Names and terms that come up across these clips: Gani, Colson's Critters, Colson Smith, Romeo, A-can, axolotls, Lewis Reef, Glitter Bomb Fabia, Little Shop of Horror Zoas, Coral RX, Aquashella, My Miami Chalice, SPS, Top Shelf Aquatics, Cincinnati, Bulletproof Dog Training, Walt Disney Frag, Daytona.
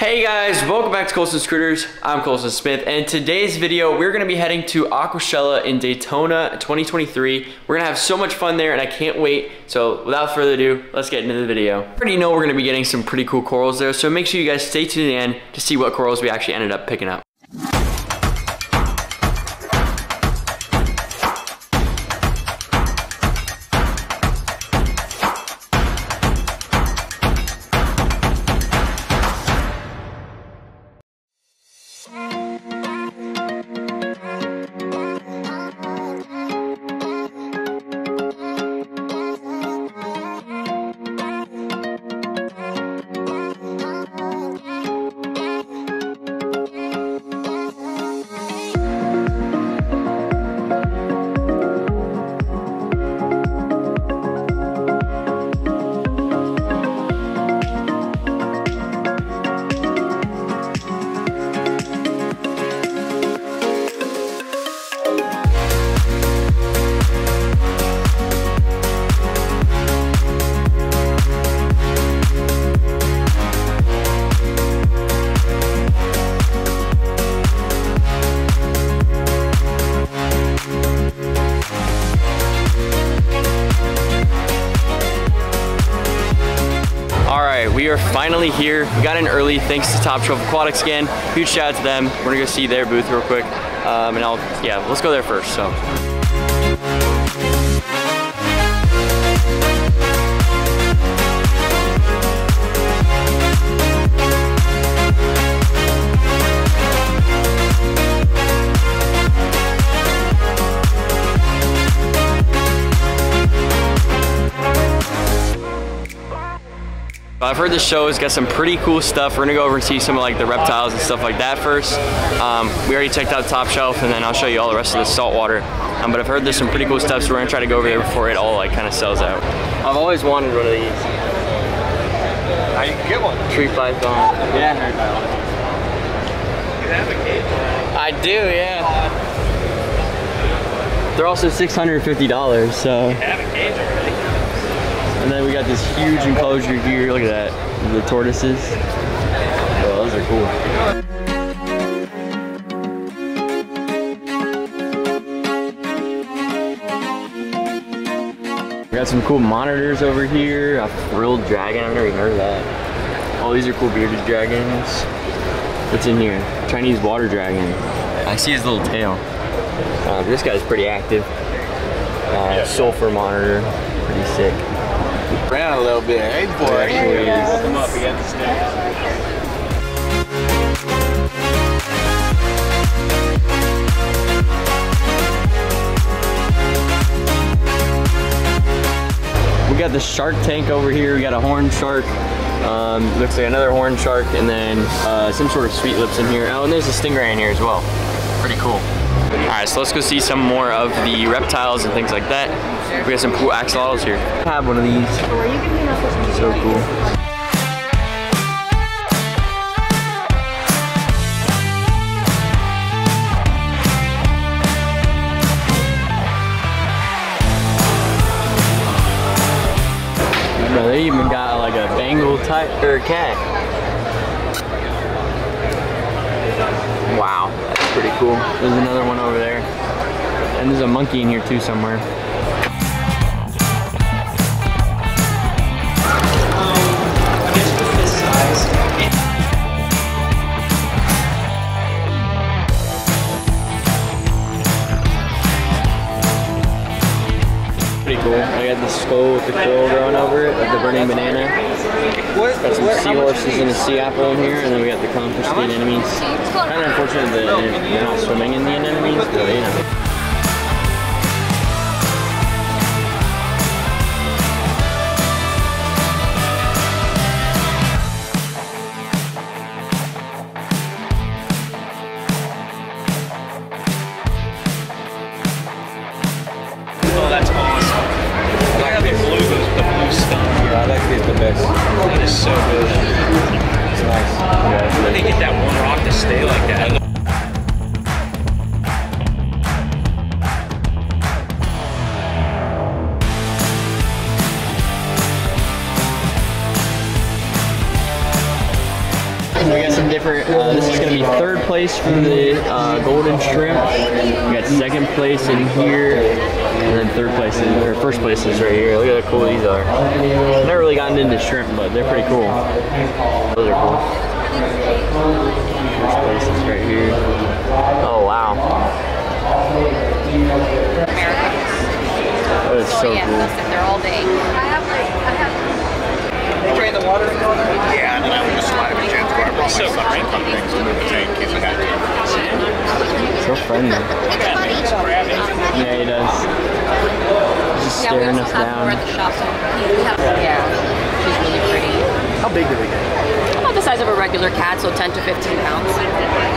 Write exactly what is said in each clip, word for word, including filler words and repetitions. Hey guys, welcome back to Colson's Critters. I'm Colson Smith, and in today's video, we're gonna be heading to Aquashella in Daytona twenty twenty-three. We're gonna have so much fun there, and I can't wait. So without further ado, let's get into the video. I already know we're gonna be getting some pretty cool corals there, so make sure you guys stay tuned in to see what corals we actually ended up picking up. We are finally here. We got in early thanks to Top Shelf Aquatics again. Huge shout out to them. We're gonna go see their booth real quick. Um, and I'll, yeah, let's go there first, so. I've heard this show has got some pretty cool stuff. We're gonna go over and see some of like the reptiles and stuff like that first. Um, we already checked out Top Shelf, and then I'll show you all the rest of the saltwater. Um, but I've heard there's some pretty cool stuff, so we're gonna try to go over there before it all like kind of sells out. I've always wanted one of these. Now you can get one. Tree python. Yeah. You have a cage. I do, yeah. They're also six hundred fifty dollars, so. You have a cage already. And then we got this huge enclosure here. Look at that, the tortoises. Oh, those are cool. We got some cool monitors over here. A frilled dragon, I've never even heard of that. Oh, these are cool bearded dragons. What's in here? Chinese water dragon. I see his little tail. Uh, this guy's pretty active. Uh, sulfur monitor, pretty sick. Around a little bit. Hey boy, actually, come up again the stairs. We got the shark tank over here. We got a horned shark. Um, looks like another horned shark, and then uh, some sort of sweet lips in here. Oh, and there's a stingray in here as well. Pretty cool. All right, so let's go see some more of the reptiles and things like that. We got some cool axolotls here. I have one of these. So cool. Bro, they even got like a Bengal tiger cat. Wow. Pretty cool. There's another one over there. And there's a monkey in here too somewhere. Pretty cool. I got the skull with the coral drawn over it, with the burning banana. Got some seahorses and a sea apple in here, and then we got the clownfish, the anemones. Kind of unfortunate that they're, they're not swimming in the anemones, but you know. we got some different, uh, this is going to be third place for the uh, golden shrimp. We got second place in here, and then third place, in, or first place is right here. Look at how cool these are. I've never really gotten into shrimp, but they're pretty cool. Those are cool. First place is right here. Oh, wow. That is so, so yeah, cool. I'll sit there all day. I have like, I have. Did you try the water? Yeah, and then I would just slide a chance water. But so funny. So friendly. Yeah, he does. He's just staring yeah, us down. We're at the shop, so yeah, she's really pretty. How big do they get? About the size of a regular cat, so ten to fifteen pounds.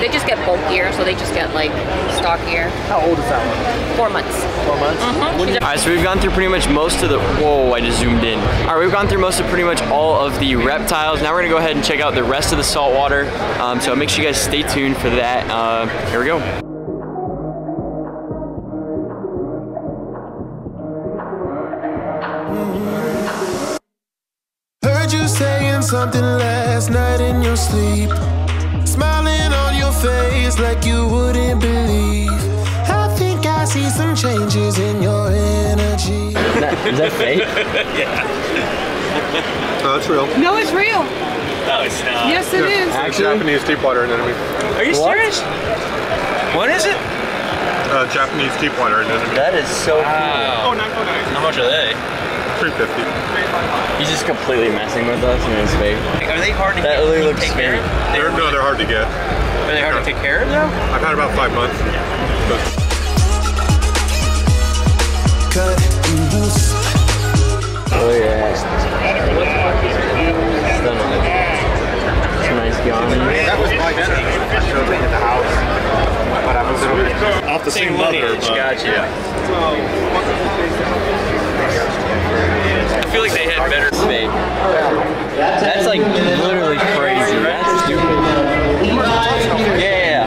They just get bulkier, so they just get like stockier. How old is that one? Four months. Four months? Mm-hmm. Alright, so we've gone through pretty much most of the, whoa, I just zoomed in. Alright, we've gone through most of pretty much all of the reptiles. Now we're gonna go ahead and check out the rest of the saltwater. Um, so make sure you guys stay tuned for that. Uh, here we go. Heard you saying something last night in your sleep. Smiling on your face like you wouldn't believe. I think I see some changes in your energy. Is that, is that fake? Yeah. No, it's real. No, it's real. No, it's not. Yes, it yeah. is. Actually, Japanese deep water anemone. Are you what? serious? What is it? Uh, Japanese deep water anemone. That is so cool. Wow. Oh, not cool. How much are they? three fifty. He's just completely messing with us and his face. Are they hard to that get? That really looks scary. They're, no, they're hard to get. Are they hard no. to take care of though? I've had about five months. Yeah. Oh yeah. It's a nice yawn. That was my dinner. I showed it at the house, but I'm a little bit off the same lineage. Gotcha. Yeah. I feel like they had better spade. That's like literally crazy. That's stupid. Yeah.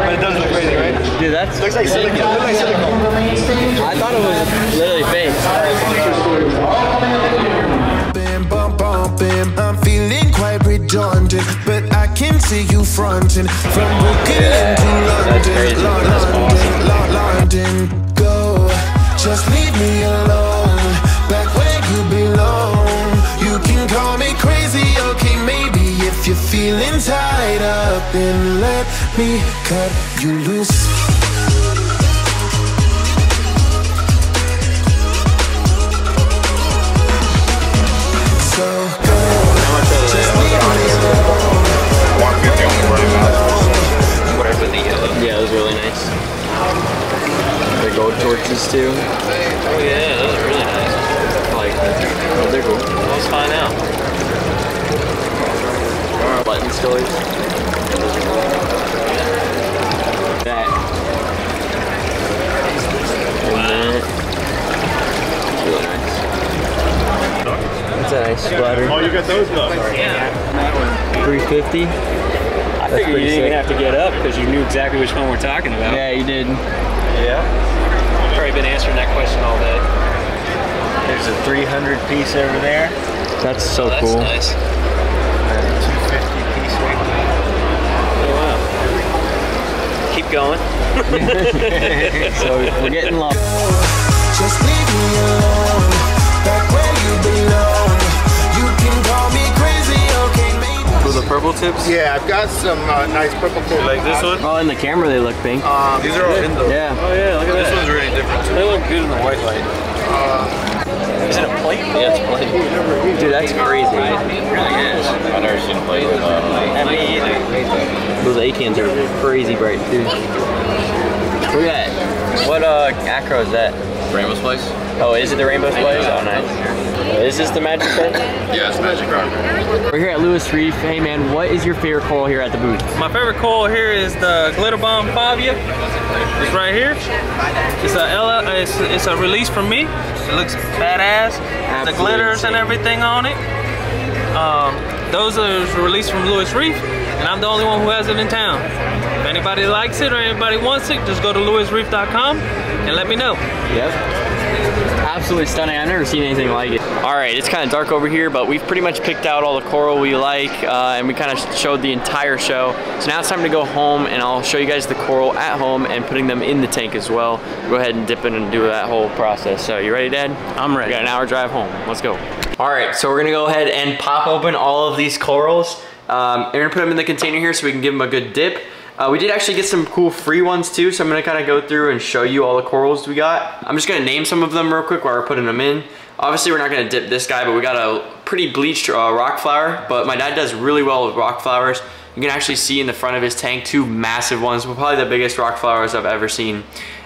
But it does look crazy, right? Dude, that's looks like silicone. I thought it was literally fake. Bam, bam, bam, bam. I'm feeling quite redundant, but I can see you fronting from Brooklyn to London, London, London, London. Just leave me alone, back where you belong. You can call me crazy, okay, maybe if you're feeling tied up, then let me cut you loose. So go, just leave me alone. Walk with your own. Whatever the yellow. Yeah, it was really nice. The gold torches too. Oh yeah, those are really nice. I like them. Oh, they're cool. Let's find out. Button stories. That. Wow. That's really nice. That's a nice splatter. Oh, you got those nuts. Yeah. three fifty. I figured you didn't even have to get up because you knew exactly which one we're talking about. Yeah, you did. Yeah. I've probably been answering that question all day. There's a three hundred piece over there. That's so oh, that's cool. That's nice. And a two fifty piece right there. Oh, wow. Keep going. So we're getting lost. Just leave me alone. Back where you belong. You can call me crazy, okay, maybe. For the purple tips? Yeah, I've got some uh, nice purple tips. You like this one? Oh, in the camera they look pink. Um, These are all in though. Yeah. Oh yeah, look at this that. one's really different too. They look good in the white light. Uh, is it a plate? Yeah, it's a plate. Dude, that's crazy. It really is. I've never seen a plate. Uh, me either. Those Akins are crazy bright too. Look at that. What uh, acro is that? Rainbow's Place. Oh, is it the Rainbow's Place? Oh, nice. Is this the magic carpet? Yeah, it's the magic carpet. We're here at Lewis Reef. Hey man, what is your favorite coral here at the booth? My favorite coral here is the Glitter Bomb Fabia. It's right here. It's a Ella. It's, it's a release from me. It looks badass. Absolutely. The glitters and everything on it. Um, those are released from Lewis Reef, and I'm the only one who has it in town. If anybody likes it or anybody wants it, just go to lewis reef dot com and let me know. Yep. absolutely stunning. I've never seen anything like it. All right, it's kind of dark over here, but we've pretty much picked out all the coral we like, uh, and we kind of showed the entire show. So now it's time to go home, and I'll show you guys the coral at home and putting them in the tank as well. Go ahead and dip in and do that whole process. So you ready, Dad? I'm ready. We got an hour drive home. Let's go. All right, so we're gonna go ahead and pop open all of these corals. Um, and we're gonna put them in the container here so we can give them a good dip. Uh, we did actually get some cool free ones too, so I'm gonna kinda go through and show you all the corals we got. I'm just gonna name some of them real quick while we're putting them in. Obviously we're not gonna dip this guy, but we got a pretty bleached uh, rock flower, but my dad does really well with rock flowers. You can actually see in the front of his tank two massive ones, probably the biggest rock flowers I've ever seen.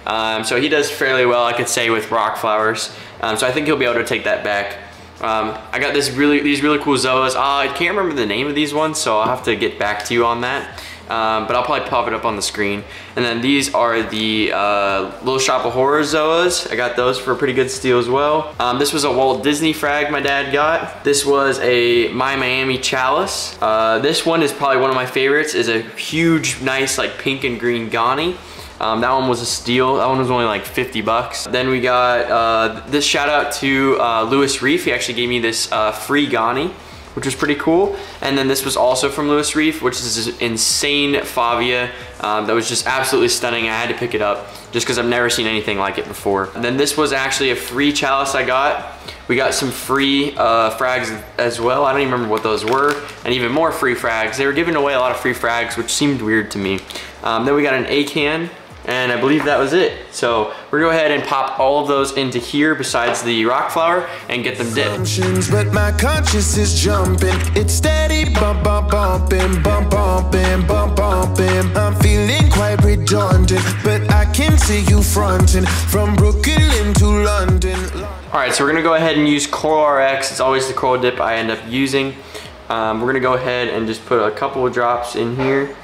Um, so he does fairly well, I could say, with rock flowers. Um, so I think he'll be able to take that back. Um, I got this really, these really cool zoas. Uh, I can't remember the name of these ones, so I'll have to get back to you on that. Um, but I'll probably pop it up on the screen. And then these are the uh, Little Shop of Horror Zoas. I got those for a pretty good steal as well. Um, this was a Walt Disney Frag my dad got. This was a My Miami Chalice. Uh, this one is probably one of my favorites. Is a huge, nice, like pink and green Gani. Um, that one was a steal. That one was only like fifty bucks. Then we got uh, this shout out to uh, Lewis Reef. He actually gave me this uh, free Gani, which was pretty cool. And then this was also from Lewis Reef, which is this insane Fabia um, that was just absolutely stunning. I had to pick it up just because I've never seen anything like it before. And then this was actually a free chalice I got. We got some free uh, frags as well. I don't even remember what those were. And even more free frags. They were giving away a lot of free frags, which seemed weird to me. Um, then we got an A-can. And I believe that was it. So we're gonna go ahead and pop all of those into here besides the rock flower and get them dipped. But my conscience is jumping. It's steady bump, bump, bumping, bump, bumping, bump, bumping. I'm feeling quite redundant, but I can see you fronting from Brooklyn to London. All right, so we're gonna go ahead and use Coral R X. It's always the coral dip I end up using. Um, we're gonna go ahead and just put a couple of drops in here.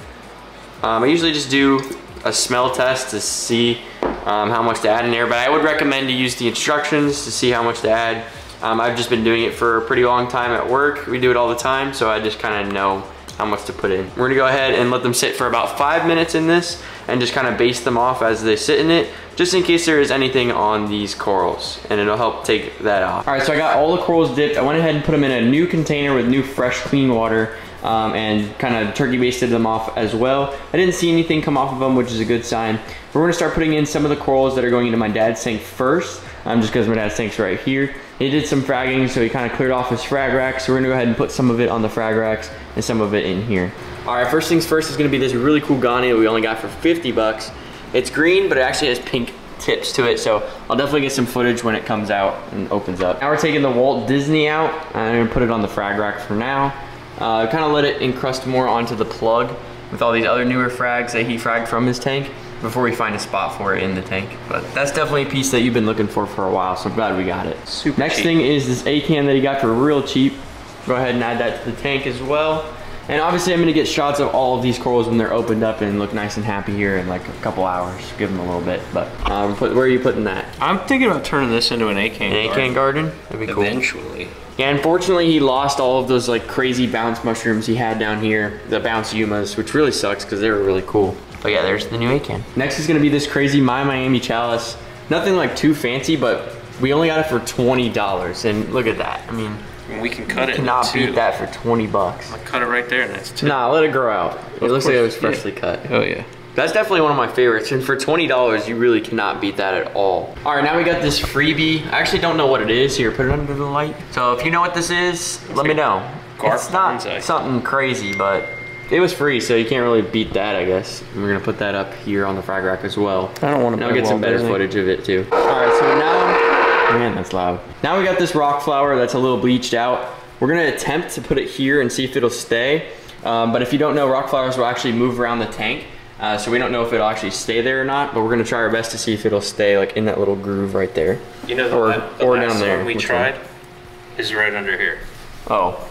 Um, I usually just do a smell test to see um, how much to add in there, but I would recommend to use the instructions to see how much to add. Um, I've just been doing it for a pretty long time at work. We do it all the time, so I just kind of know how much to put in. We're gonna go ahead and let them sit for about five minutes in this and just kind of baste them off as they sit in it, just in case there is anything on these corals, and it'll help take that off. All right, so I got all the corals dipped. I went ahead and put them in a new container with new, fresh, clean water. Um, and kind of turkey basted them off as well. I didn't see anything come off of them, which is a good sign. But we're gonna start putting in some of the corals that are going into my dad's tank first, um, just because my dad's tank's right here. He did some fragging, so he kind of cleared off his frag rack, so we're gonna go ahead and put some of it on the frag racks and some of it in here. All right, first things first is gonna be this really cool Gani that we only got for fifty bucks. It's green, but it actually has pink tips to it, so I'll definitely get some footage when it comes out and opens up. Now we're taking the Walt Disney out, and I'm gonna put it on the frag rack for now. Uh, kind of let it encrust more onto the plug with all these other newer frags that he fragged from his tank before we find a spot for it in the tank. But that's definitely a piece that you've been looking for for a while, so I'm glad we got it. Super Next cheap. thing is this A-can that he got for real cheap. Go ahead and add that to the tank as well. And obviously I'm gonna get shots of all of these corals when they're opened up and look nice and happy here in like a couple hours. Give them a little bit, but um, put, where are you putting that? I'm thinking about turning this into an A-can garden. A-can garden? That'd be cool. Eventually. Yeah, unfortunately he lost all of those like crazy bounce mushrooms he had down here, the bounce yumas, which really sucks because they were really cool. But yeah, there's the new A-can. Next is gonna be this crazy My Miami Chalice. Nothing like too fancy, but we only got it for twenty dollars, and look at that, I mean. We can cut it. Cannot beat that for twenty bucks. I cut it right there, and that's two. Nah, let it grow out. It looks like it was freshly cut. Oh yeah. That's definitely one of my favorites, and for twenty dollars, you really cannot beat that at all. All right, now we got this freebie. I actually don't know what it is. Here, put it under the light. So if you know what this is, let me know. It's not something crazy, but it was free, so you can't really beat that, I guess. We're gonna put that up here on the frag rack as well. I don't want to. I'll get some better footage of it too. All right, so now. Man, that's loud. Now we got this rock flower that's a little bleached out. We're gonna attempt to put it here and see if it'll stay. Um, but if you don't know, rock flowers will actually move around the tank. Uh, so we don't know if it'll actually stay there or not, but we're gonna try our best to see if it'll stay like in that little groove right there. You know, the, or, la the or last down there. one we Which tried one? is right under here. Oh.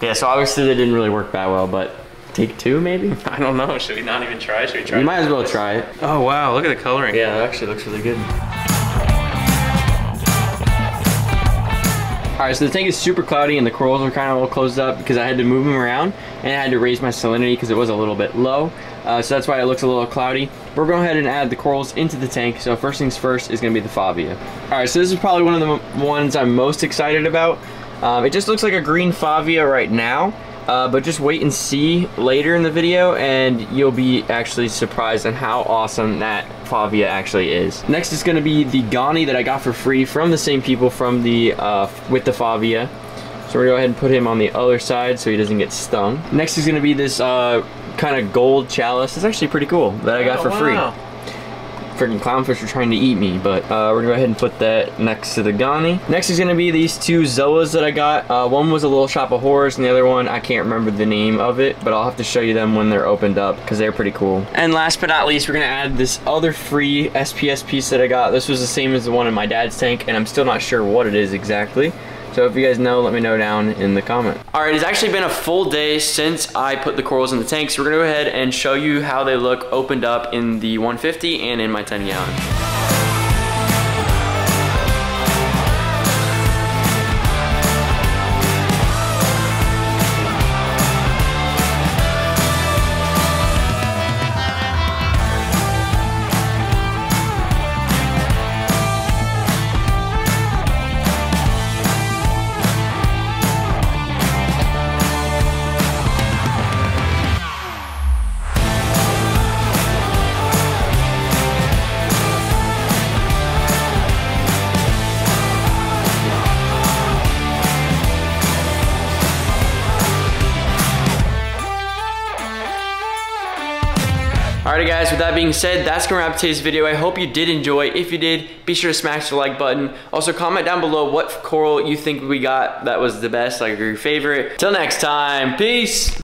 Yeah, so obviously they didn't really work that well, but take two maybe? I don't know, should we not even try? Should we try? We might as well try it. Oh wow, look at the coloring. Yeah, it actually looks really good. Alright, so the tank is super cloudy and the corals are kind of all closed up because I had to move them around and I had to raise my salinity because it was a little bit low. Uh, so that's why it looks a little cloudy. We're going to go ahead and add the corals into the tank. So first things first is going to be the Fabia. Alright, so this is probably one of the ones I'm most excited about. Um, it just looks like a green Fabia right now. Uh, but just wait and see later in the video and you'll be actually surprised on how awesome that Fabia actually is. Next is going to be the Gani that I got for free from the same people from the uh, with the Fabia. So we're going to go ahead and put him on the other side so he doesn't get stung. Next is going to be this uh, kind of gold chalice. It's actually pretty cool that I got oh, for wow. free. Freaking clownfish are trying to eat me, but uh, we're gonna go ahead and put that next to the Gani. Next is gonna be these two Zoas that I got. Uh, one was a Little Shop of Horrors, and the other one, I can't remember the name of it, but I'll have to show you them when they're opened up, because they're pretty cool. And last but not least, we're gonna add this other free S P S piece that I got. This was the same as the one in my dad's tank, and I'm still not sure what it is exactly. So if you guys know, let me know down in the comment. All right, it's actually been a full day since I put the corals in the tank, so we're gonna go ahead and show you how they look opened up in the one fifty and in my ten gallon. Alrighty guys, with that being said, that's gonna wrap today's video. I hope you did enjoy. If you did, be sure to smash the like button. Also, comment down below what coral you think we got that was the best, like your favorite. Till next time, peace!